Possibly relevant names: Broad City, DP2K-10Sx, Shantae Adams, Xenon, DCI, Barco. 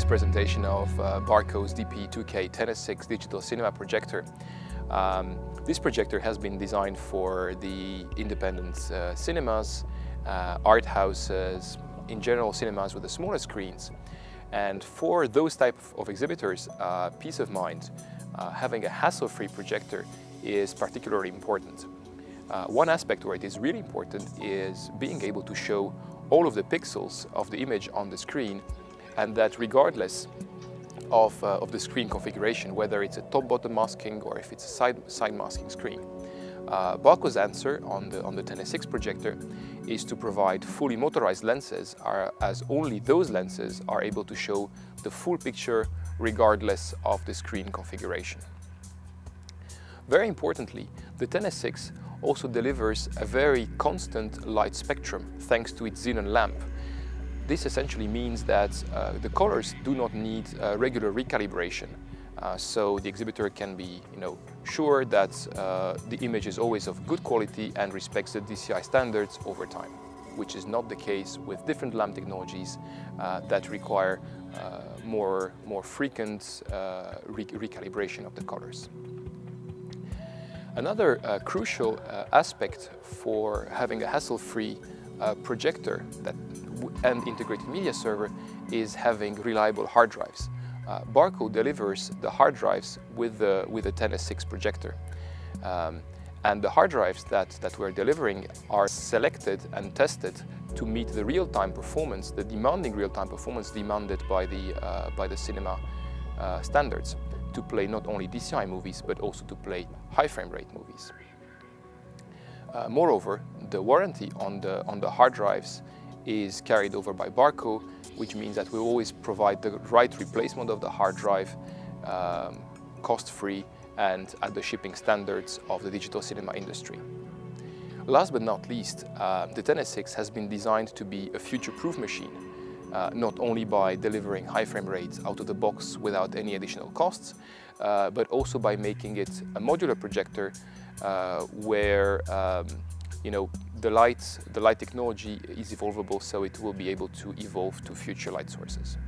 this presentation of Barco's DP2K-10Sx digital cinema projector. This projector has been designed for the independent cinemas, art houses, in general cinemas with the smaller screens. And for those type of exhibitors, peace of mind, having a hassle-free projector is particularly important. One aspect where it is really important is being able to show all of the pixels of the image on the screen, and that regardless of the screen configuration, whether it's a top-bottom masking or if it's a side masking screen. Barco's answer on the 10Sx projector is to provide fully motorized lenses, as only those lenses are able to show the full picture regardless of the screen configuration. Very importantly, the 10Sx also delivers a very constant light spectrum thanks to its Xenon lamp. This essentially means that the colors do not need regular recalibration, so the exhibitor can be sure that the image is always of good quality and respects the DCI standards over time, which is not the case with different lamp technologies that require more frequent recalibration of the colors. Another crucial aspect for having a hassle-free projector and integrated media server is having reliable hard drives. Barco delivers the hard drives with the 10Sx projector. And the hard drives that we're delivering are selected and tested to meet the real-time performance, the demanding real-time performance demanded by the cinema standards, to play not only DCI movies, but also to play high frame rate movies. Moreover, the warranty on the hard drives is carried over by Barco, which means that we always provide the right replacement of the hard drive, cost-free and at the shipping standards of the digital cinema industry. Last but not least, the 10Sx has been designed to be a future-proof machine, not only by delivering high frame rates out of the box without any additional costs, but also by making it a modular projector where the light technology is evolvable, so it will be able to evolve to future light sources.